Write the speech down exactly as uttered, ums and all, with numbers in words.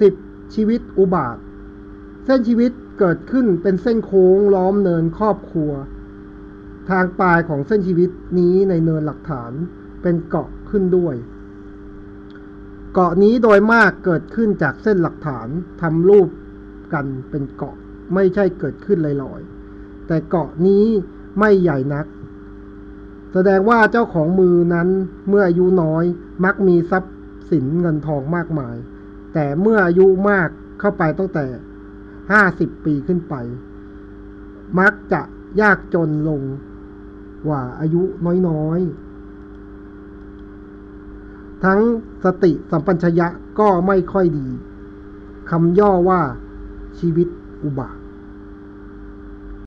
สิบชีวิตอุบาทเส้นชีวิตเกิดขึ้นเป็นเส้นโค้งล้อมเนินครอบครัวทางปลายของเส้นชีวิตนี้ในเนินหลักฐานเป็นเกาะขึ้นด้วยเกาะนี้โดยมากเกิดขึ้นจากเส้นหลักฐานทำรูปกันเป็นเกาะไม่ใช่เกิดขึ้นลอยๆแต่เกาะนี้ไม่ใหญ่นักแสดงว่าเจ้าของมือนั้นเมื่ออายุน้อยมักมีทรัพย์สินเงินทองมากมายแต่เมื่ออายุมากเข้าไปตั้งแต่ห้าสิบปีขึ้นไปมักจะยากจนลงกว่าอายุน้อยๆทั้งสติสัมปชัญญะก็ไม่ค่อยดีคำย่อว่าชีวิตอุบาท